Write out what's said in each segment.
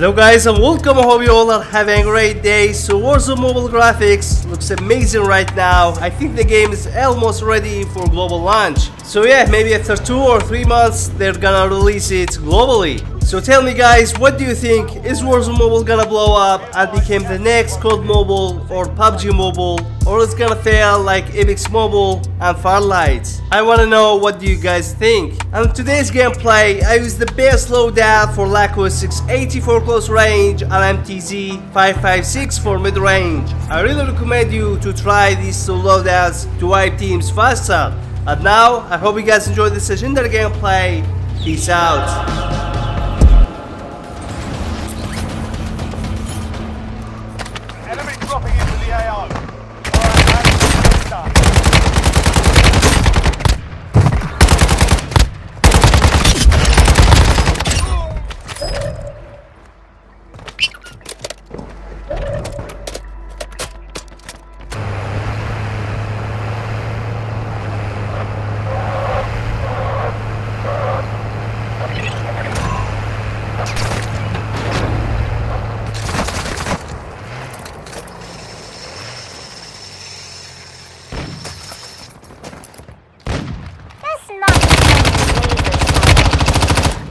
Hello guys and welcome, I hope you all are having a great day. So Warzone Mobile graphics looks amazing right now. I think the game is almost ready for global launch. So yeah, maybe after 2 or 3 months they're gonna release it globally. So tell me guys, what do you think? Is Warzone Mobile gonna blow up and become the next COD Mobile or PUBG Mobile? Or it's gonna fail like Apex Mobile and FunLights? I wanna know what do you guys think. And today's gameplay, I use the best loadout for Laco 680 for close range and MTZ 556 for mid range. I really recommend you to try these two loadouts to wipe teams faster. And now, I hope you guys enjoyed this legendary gameplay. Peace out.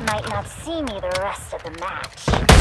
Might not see me the rest of the match.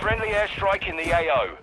Friendly airstrike in the AO.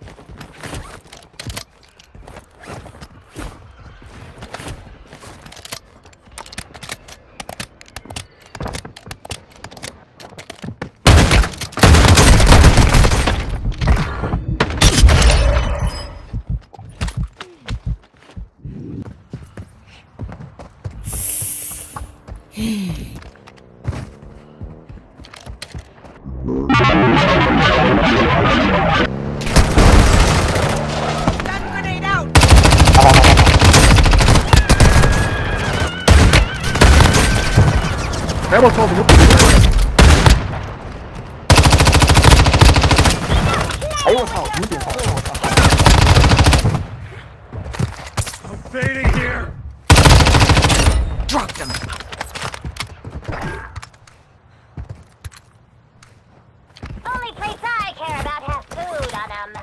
Ammo told me. I'm fading here. Drop them. Only place I care about has food on them.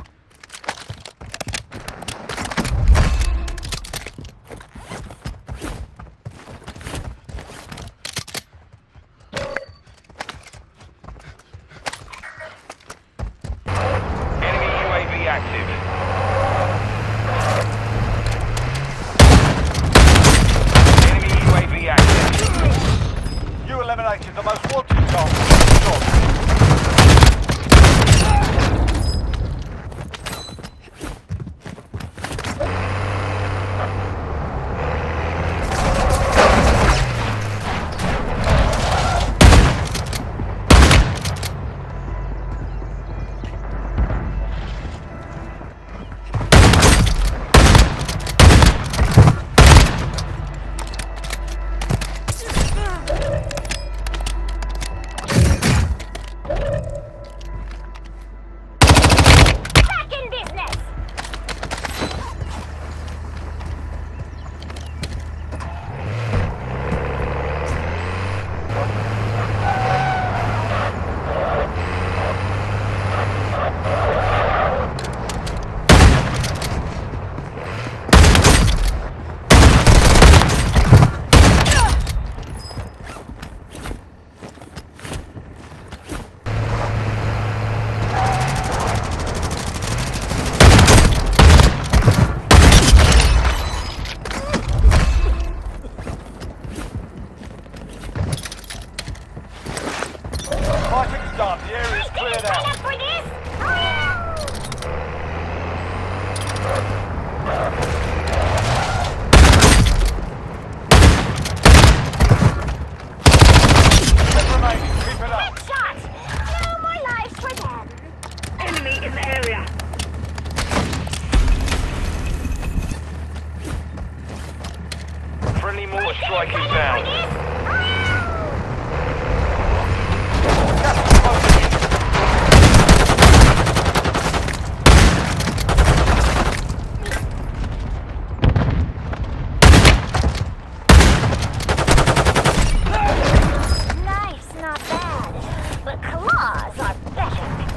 mortar strike is down. Knives not bad, but claws are better.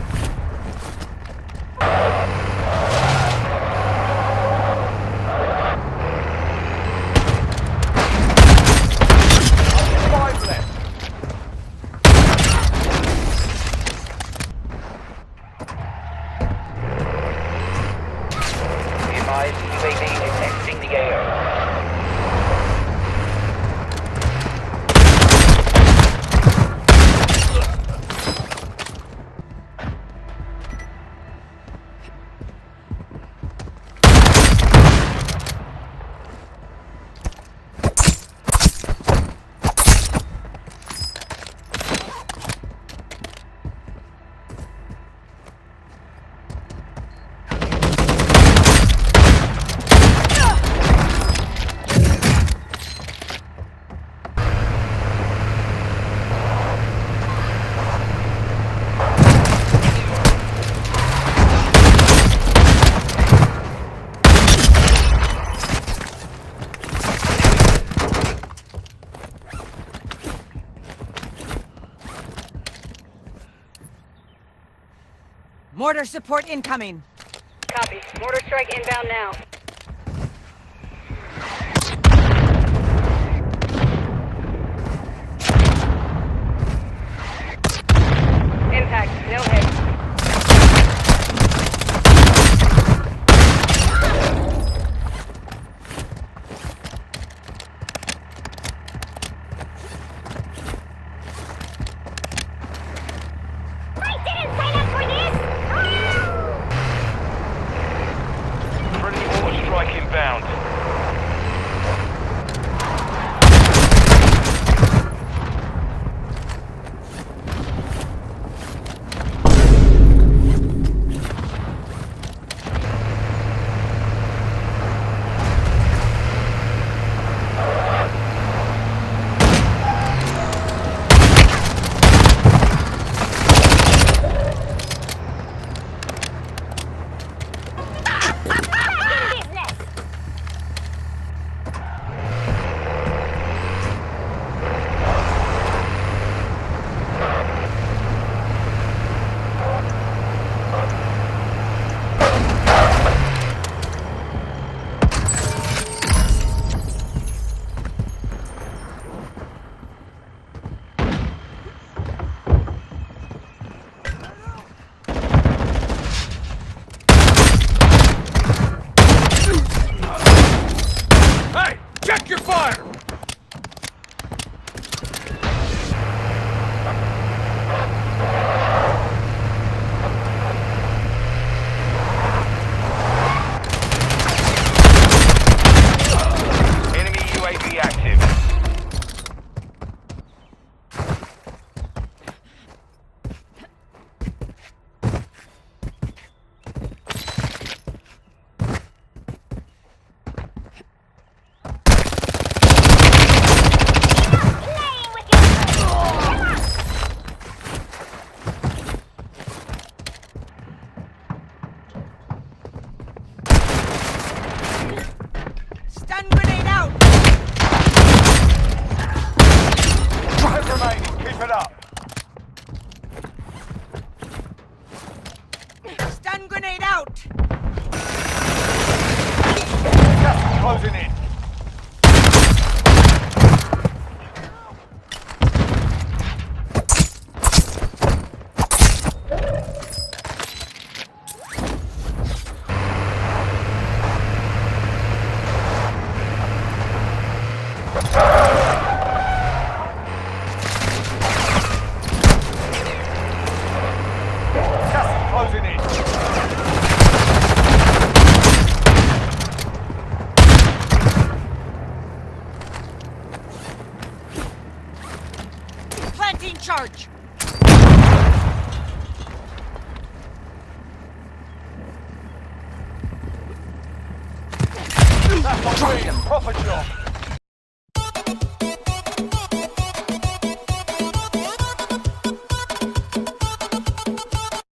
Mortar support incoming. Copy. Mortar strike inbound now. Impact. No hit. Charge! That's a proper job!